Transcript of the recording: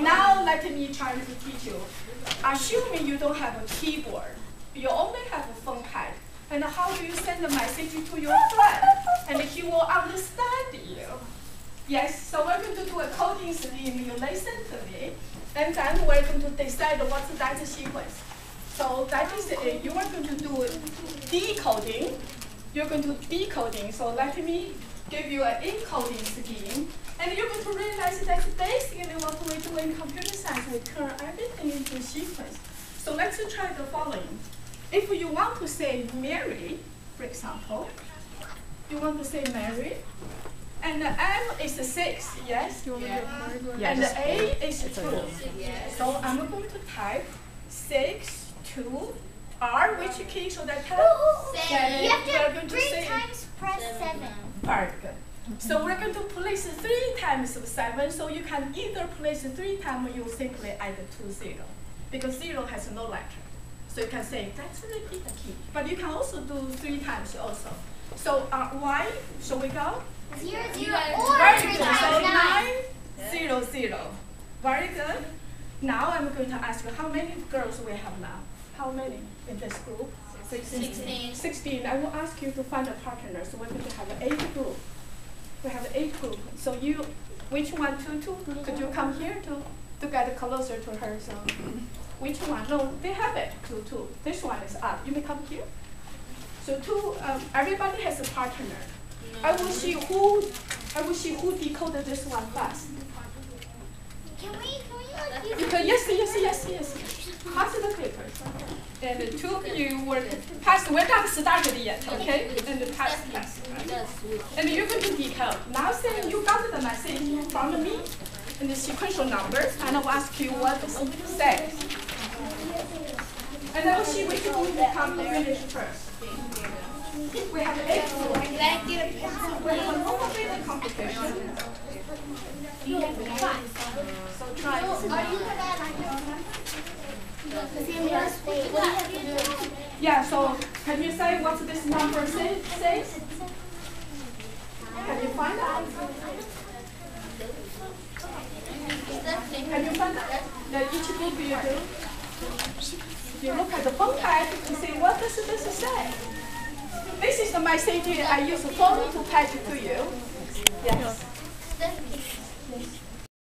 Now let me try to teach you. Assuming you don't have a keyboard, you only have a phone pad. And how do you send a message to your friend? And he will understand you. Yes, so we're going to do a coding scheme. You listen to me. And then we're going to decide what's that sequence. So that is it. You are going to do decoding. You're going to decoding. So let me give you an encoding scheme. And you're going to realize that basically what we do in computer science, we turn everything into sequence. So let's try the following. If you want to say Mary, for example, you want to say Mary, and the M is 6, yes? You want to do and the A is 2. Yes. So I'm going to type 6, 2, R, which key should I type? 7. You have to 3 times press 7. Very good. So we're going to place 3 times 7, so you can either place 3 times or you simply add 2 zeros, because 0 has no letter. So you can say, that's repeat the key. But you can also do 3 times also. So Y, shall we go? 0, 0, or very 3 times so 9, 0, 0. Very good. Now I'm going to ask you, how many girls we have now? How many in this group? 16. I will ask you to find a partner, so we're going to have 8 groups. We have 8 groups. So you, which one, two? Could you come here to get closer to her? So which one? No, they have it, 2, 2. This one is up. You may come here. So everybody has a partner. No. I will see who decoded this one last. Can we you can, yes. Pass the paper. And the two of you were passed. We haven't started yet, okay? And the pass. Right? And you're going to decode. Now say you got the message from me and the sequential numbers, and I will ask you what it says. And I will see which one will come finish first. We have 8 groups. We have a complicated computation. So try this. Yeah, so can you say what this number says? Can you find out? Can you find out? Each group you do. You look at the phone pad and say, what does this say? This is the message I use the phone to patch to you. Yes.